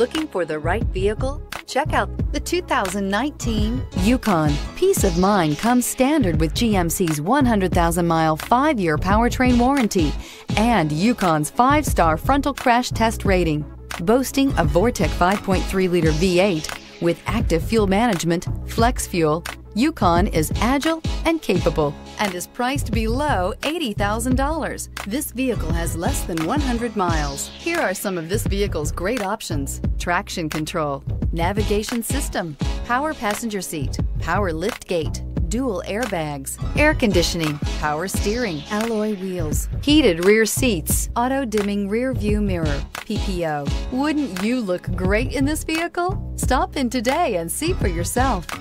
Looking for the right vehicle? Check out the 2019 Yukon. Peace of mind comes standard with GMC's 100,000-mile 5-year powertrain warranty and Yukon's 5-star frontal crash test rating. Boasting a Vortec 5.3-liter V8 with active fuel management, flex fuel, Yukon is agile and capable and is priced below $80,000. This vehicle has less than 100 miles. Here are some of this vehicle's great options: traction control, navigation system, power passenger seat, power lift gate, dual airbags, air conditioning, power steering, alloy wheels, heated rear seats, auto dimming rear view mirror, PPO. Wouldn't you look great in this vehicle? Stop in today and see for yourself.